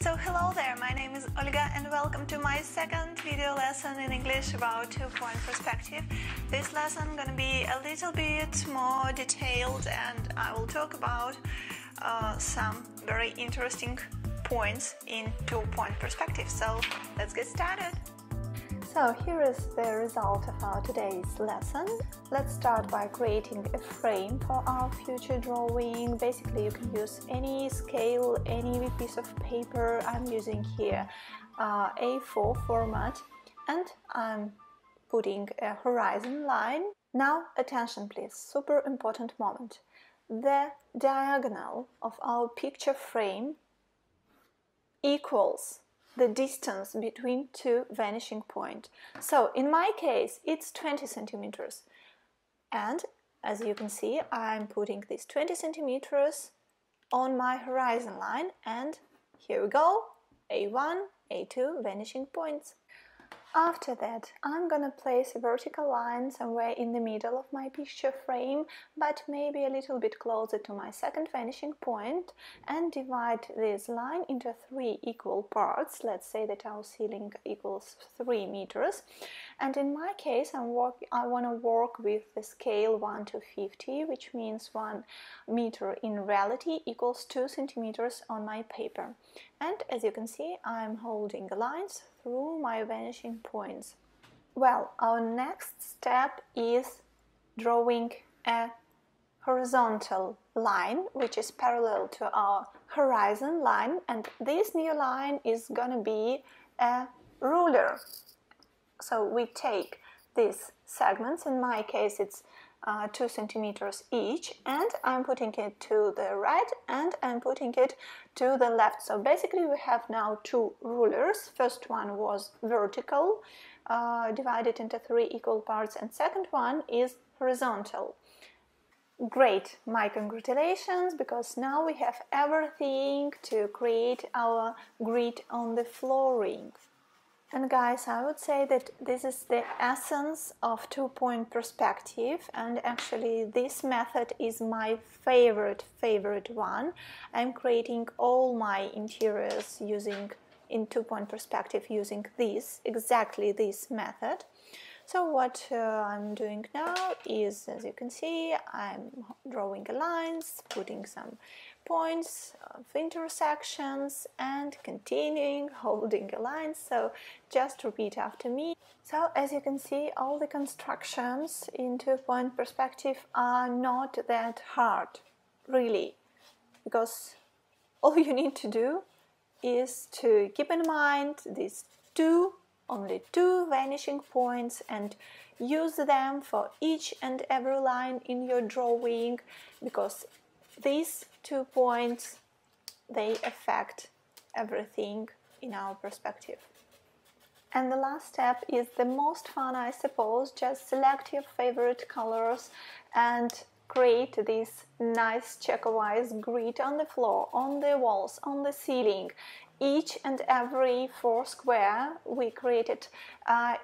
So hello there, my name is Olga and welcome to my second video lesson in English about two-point perspective. This lesson gonna be a little bit more detailed and I will talk about some very interesting points in two-point perspective. So let's get started! So here is the result of our today's lesson. Let's start by creating a frame for our future drawing. Basically, you can use any scale, any piece of paper. I'm using here A4 format and I'm putting a horizon line. Now, attention please, super important moment. The diagonal of our picture frame equals the distance between two vanishing points. So in my case it's 20 centimeters. And as you can see, I'm putting these 20 centimeters on my horizon line, and here we go, A1, A2 vanishing points. After that, I'm gonna place a vertical line somewhere in the middle of my picture frame, but maybe a little bit closer to my second vanishing point, and divide this line into three equal parts. Let's say that our ceiling equals 3 meters, and in my case I want to work with the scale 1 to 50, which means 1 meter in reality equals 2 centimeters on my paper. And as you can see, I'm holding the lines through my vanishing points. Well, our next step is drawing a horizontal line, which is parallel to our horizon line, and this new line is gonna be a ruler. So we take these segments, in my case it's 2 centimeters each, and I'm putting it to the right and I'm putting it to the left. So basically we have now two rulers. First one was vertical, divided into three equal parts, and second one is horizontal. Great, my congratulations, because now we have everything to create our grid on the flooring. And guys, I would say that this is the essence of two-point perspective, and actually this method is my favorite one. I'm creating all my interiors in two-point perspective using exactly this method. So what I'm doing now is, as you can see, I'm drawing the lines, putting some points of intersections and continuing holding a line, so just repeat after me. So as you can see, all the constructions in two-point perspective are not that hard, really, because all you need to do is to keep in mind these only two vanishing points and use them for each and every line in your drawing, because these 2 points, they affect everything in our perspective. And the last step is the most fun, I suppose. Just select your favorite colors and create this nice checkerwise grid on the floor, on the walls, on the ceiling. Each and every 4 square we created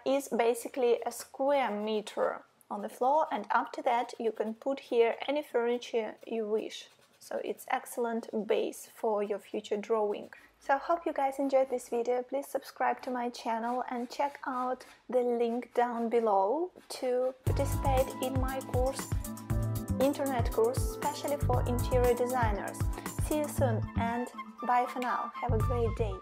is basically a square meter on the floor, and after that you can put here any furniture you wish. So it's excellent base for your future drawing. So hope you guys enjoyed this video. Please subscribe to my channel and check out the link down below to participate in my course, internet course, especially for interior designers. See you soon and bye for now. Have a great day.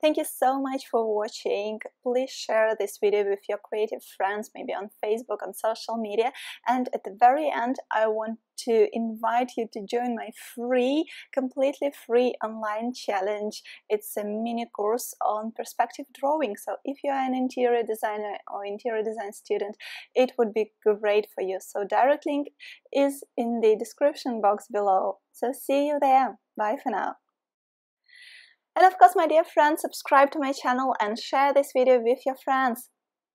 Thank you so much for watching. Please share this video with your creative friends, maybe on Facebook, on social media. And at the very end, I want to invite you to join my free, completely free online challenge. It's a mini course on perspective drawing. So if you are an interior designer or interior design student, it would be great for you. So direct link is in the description box below. So see you there. Bye for now. And of course, my dear friends, subscribe to my channel and share this video with your friends.